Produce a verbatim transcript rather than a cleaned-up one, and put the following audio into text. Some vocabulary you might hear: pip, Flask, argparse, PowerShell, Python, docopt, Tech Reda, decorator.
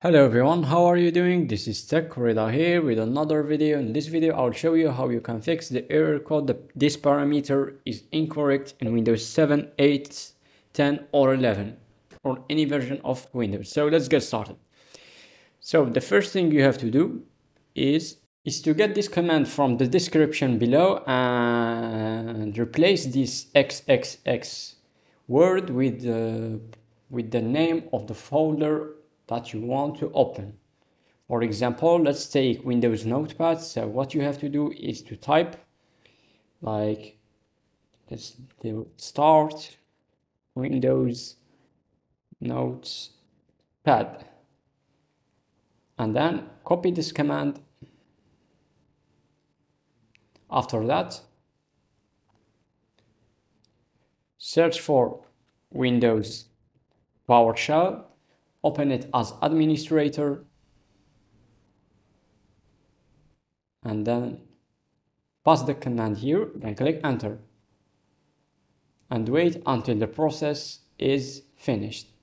Hello everyone, how are you doing? This is Tech Reda here with another video. In this video I'll show you how you can fix the error code that this parameter is incorrect in Windows seven, eight, ten or eleven or any version of Windows. So let's get started. So the first thing you have to do is is to get this command from the description below and replace this triple X word with the, with the name of the folder that you want to open. For example, let's take Windows Notepad. So what you have to do is to type like let's do start Windows Notepad and then copy this command. After that, search for Windows PowerShell, open it as administrator, and then pass the command here and click enter and wait until the process is finished.